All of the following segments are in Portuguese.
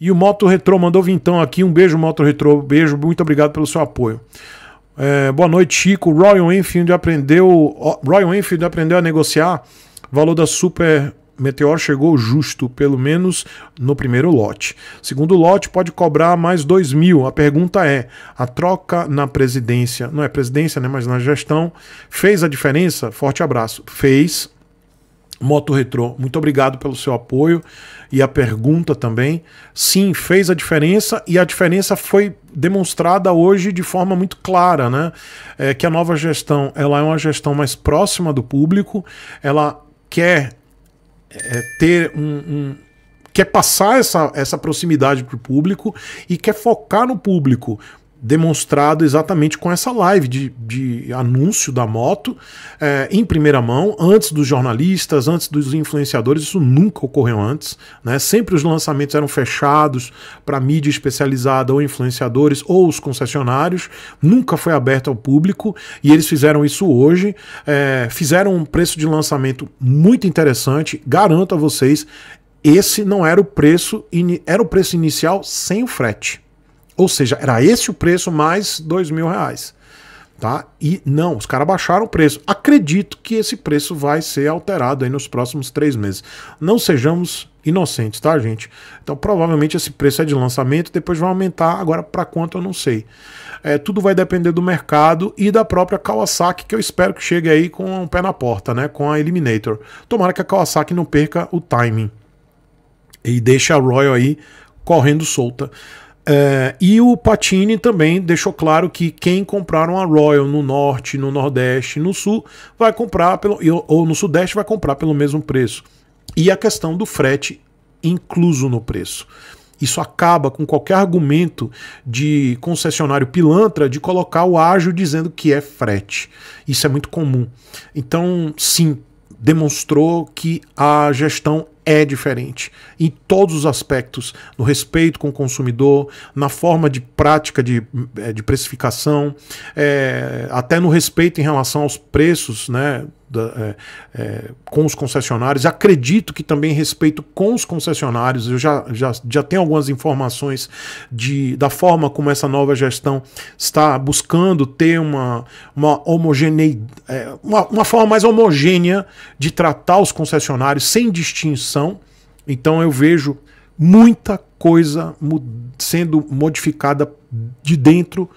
E o Moto Retro mandou vintão aqui. Um beijo, Moto Retro. Beijo, muito obrigado pelo seu apoio. É, boa noite, Chico. Royal Enfield aprendeu a negociar. O valor da Super Meteor chegou justo, pelo menos no primeiro lote. Segundo lote, pode cobrar mais 2.000. A pergunta é, a troca na presidência, não é presidência, né, mas na gestão, fez a diferença? Forte abraço. Fez. Moto Retro, muito obrigado pelo seu apoio e a pergunta também. Sim, fez a diferença e a diferença foi demonstrada hoje de forma muito clara, né? É que a nova gestão, ela é uma gestão mais próxima do público, ela quer quer passar essa proximidade para o público e quer focar no público. Demonstrado exatamente com essa live de anúncio da moto em primeira mão, antes dos jornalistas, antes dos influenciadores. Isso nunca ocorreu antes, né? Sempre os lançamentos eram fechados para mídia especializada ou influenciadores ou os concessionários, nunca foi aberto ao público e eles fizeram isso hoje, fizeram um preço de lançamento muito interessante, garanto a vocês, esse não era o preço, era o preço inicial sem o frete. Ou seja, era esse o preço mais R$2.000, tá? E não, os caras baixaram o preço. Acredito que esse preço vai ser alterado aí nos próximos 3 meses. Não sejamos inocentes, tá, gente? Então, provavelmente esse preço é de lançamento, depois vai aumentar, agora para quanto eu não sei. Tudo vai depender do mercado e da própria Kawasaki, que eu espero que chegue aí com o pé na porta, né? Com a Eliminator. Tomara que a Kawasaki não perca o timing e deixe a Royal aí correndo solta. E o Patini também deixou claro que quem compraram a Royal no Norte, no Nordeste, no Sul, vai comprar ou no Sudeste vai comprar pelo mesmo preço. E a questão do frete incluso no preço. Isso acaba com qualquer argumento de concessionário pilantra de colocar o ágio dizendo que é frete. Isso é muito comum. Então, sim, demonstrou que a gestão é diferente em todos os aspectos, no respeito com o consumidor, na forma de prática de precificação, até no respeito em relação aos preços, né, com os concessionários. Acredito que também respeito com os concessionários. Eu já tenho algumas informações da forma como essa nova gestão está buscando ter uma homogeneidade, uma forma mais homogênea de tratar os concessionários sem distinção. Então eu vejo muita coisa sendo modificada de dentro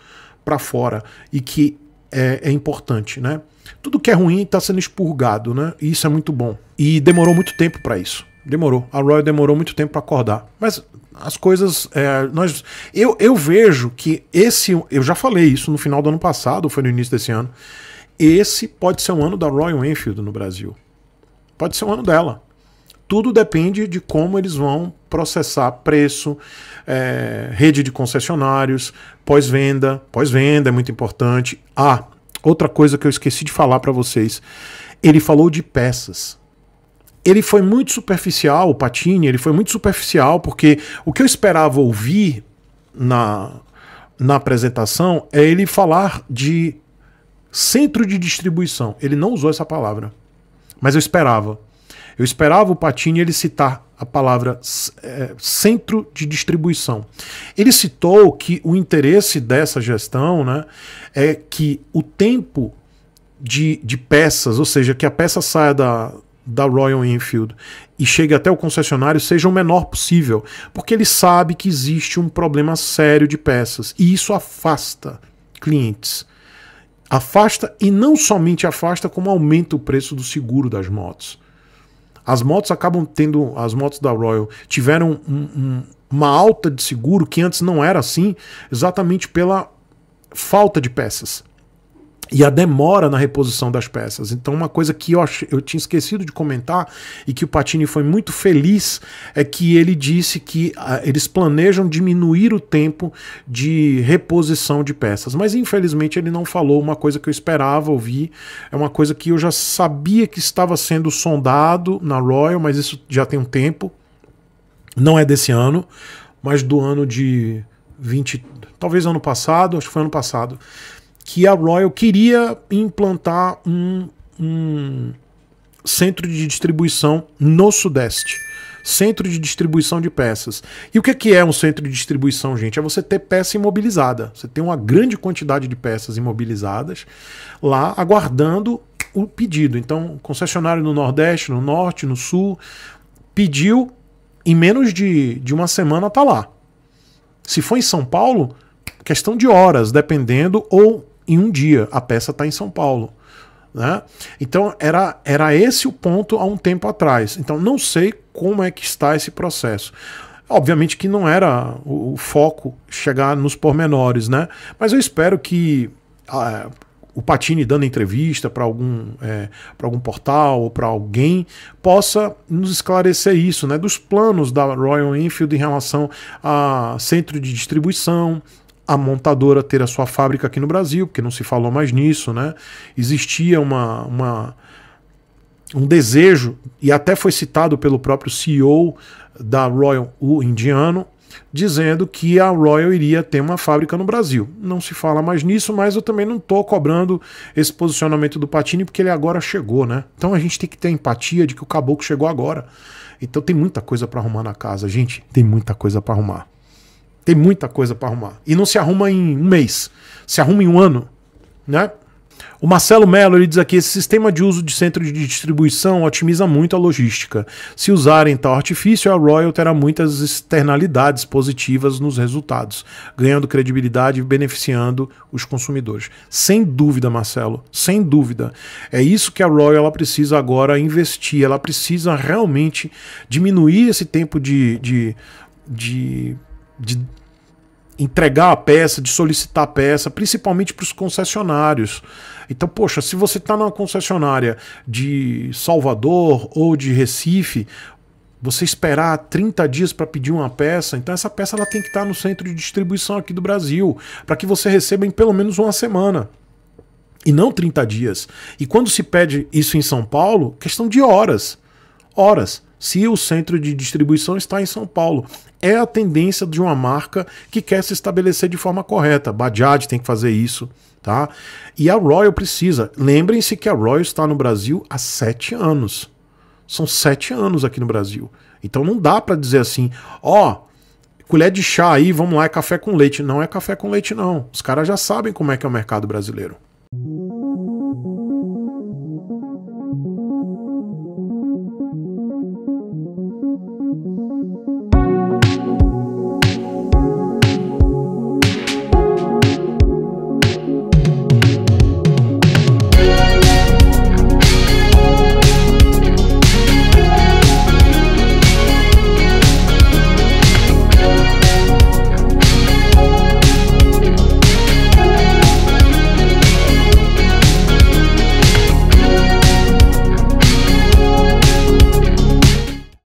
para fora e que é importante, né? Tudo que é ruim está sendo expurgado, né? E isso é muito bom. E demorou muito tempo para isso. Demorou. A Royal demorou muito tempo para acordar. Mas as coisas... Eu vejo que esse... Eu já falei isso no final do ano passado, foi no início desse ano. Esse pode ser um ano da Royal Enfield no Brasil. Pode ser um ano dela. Tudo depende de como eles vão processar preço, rede de concessionários, pós-venda. Pós-venda é muito importante. Outra coisa que eu esqueci de falar para vocês. Ele falou de peças. Ele foi muito superficial, o Patini, ele foi muito superficial, porque o que eu esperava ouvir na apresentação é ele falar de centro de distribuição. Ele não usou essa palavra, mas eu esperava. Eu esperava o Patini ele citar a palavra centro de distribuição. Ele citou que o interesse dessa gestão, né, é que o tempo de peças, ou seja, que a peça saia da Royal Enfield e chegue até o concessionário seja o menor possível, porque ele sabe que existe um problema sério de peças e isso afasta clientes. Afasta e não somente afasta, como aumenta o preço do seguro das motos. As motos acabam tendo, as motos da Royal tiveram uma alta de seguro que antes não era assim, exatamente pela falta de peças e a demora na reposição das peças. Então uma coisa que eu tinha esquecido de comentar e que o Patini foi muito feliz é que ele disse que eles planejam diminuir o tempo de reposição de peças, mas infelizmente ele não falou uma coisa que eu esperava ouvir, é uma coisa que eu já sabia que estava sendo sondado na Royal, mas isso já tem um tempo, não é desse ano, mas do ano de 20, talvez ano passado, acho que foi ano passado, que a Royal queria implantar um centro de distribuição no Sudeste. centro de distribuição de peças. E o que é um centro de distribuição, gente? É você ter peça imobilizada. Você tem uma grande quantidade de peças imobilizadas lá aguardando o pedido. Então, concessionário no Nordeste, no Norte, no Sul, pediu, em menos de uma semana está lá. Se for em São Paulo, questão de horas, dependendo, ou em um dia a peça está em São Paulo, né? Então era esse o ponto há um tempo atrás. Então não sei como é que está esse processo. Obviamente que não era o foco chegar nos pormenores, né? Mas eu espero que o Patini, dando entrevista para algum portal ou para alguém, possa nos esclarecer isso, né? Dos planos da Royal Enfield em relação a centro de distribuição, a montadora ter a sua fábrica aqui no Brasil, porque não se falou mais nisso, né? Existia um desejo, e até foi citado pelo próprio CEO da Royal, o indiano, dizendo que a Royal iria ter uma fábrica no Brasil. Não se fala mais nisso, mas eu também não estou cobrando esse posicionamento do Patini, porque ele agora chegou, né? Então a gente tem que ter empatia de que o caboclo chegou agora. Então tem muita coisa para arrumar na casa, gente. Tem muita coisa para arrumar. Tem muita coisa para arrumar. E não se arruma em um mês. Se arruma em um ano, né? O Marcelo Mello, ele diz aqui: esse sistema de uso de centro de distribuição otimiza muito a logística. Se usarem tal artifício, a Royal terá muitas externalidades positivas nos resultados, ganhando credibilidade e beneficiando os consumidores. Sem dúvida, Marcelo, sem dúvida. É isso que a Royal ela precisa agora investir. Ela precisa realmente diminuir esse tempo de entregar a peça, de solicitar a peça, principalmente para os concessionários. Então, poxa, se você está numa concessionária de Salvador ou de Recife, você esperar 30 dias para pedir uma peça, então essa peça ela tem que estar no centro de distribuição aqui do Brasil, para que você receba em pelo menos uma semana, e não 30 dias. E quando se pede isso em São Paulo, questão de horas. Horas. Se o centro de distribuição está em São Paulo. É a tendência de uma marca que quer se estabelecer de forma correta. Bajaj tem que fazer isso, tá? E a Royal precisa. Lembrem-se que a Royal está no Brasil há 7 anos. São 7 anos aqui no Brasil. Então não dá para dizer assim, ó, colher de chá aí, vamos lá, é café com leite. Não é café com leite, não. Os caras já sabem como é que é o mercado brasileiro.